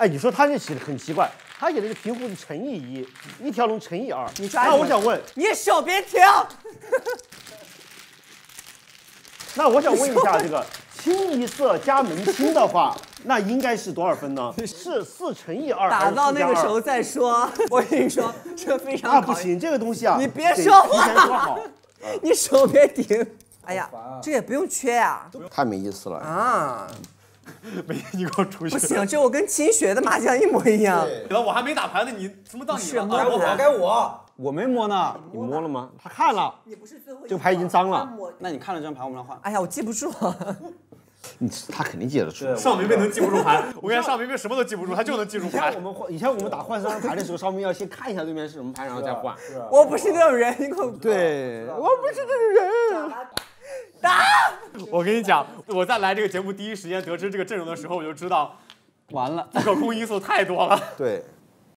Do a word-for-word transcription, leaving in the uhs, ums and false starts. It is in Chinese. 哎，你说他这写的很奇怪，他写的是平湖的乘以一，一条龙乘以二。你抓？那我想问，你手别停。那我想问一下，这个清一色加门清的话，那应该是多少分呢？是四乘以二还是四加二？打到那个时候再说。我跟你说，这非常啊不行，这个东西啊，你别说话，提前说好，你手别停。 哎呀，这也不用缺呀，太没意思了啊！没，你给我出去！不行，这我跟秦学的麻将一模一样。我还没打牌呢，你怎么到你了？该我，该我，我没摸呢。你摸了吗？他看了。你不是最后一，这个牌已经脏了。那你看了这张牌，我们来换。哎呀，我记不住。你他肯定记得住。邵明明能记不住牌，我跟你说，邵明明什么都记不住，他就能记住牌。以前我们换，以前我们打换三张牌的时候，邵明要先看一下对面是什么牌，然后再换。我不是那种人，你给我。对，我不是那种人。 打！我跟你讲，我在来这个节目第一时间得知这个阵容的时候，我就知道，完了，不可控因素太多了。对。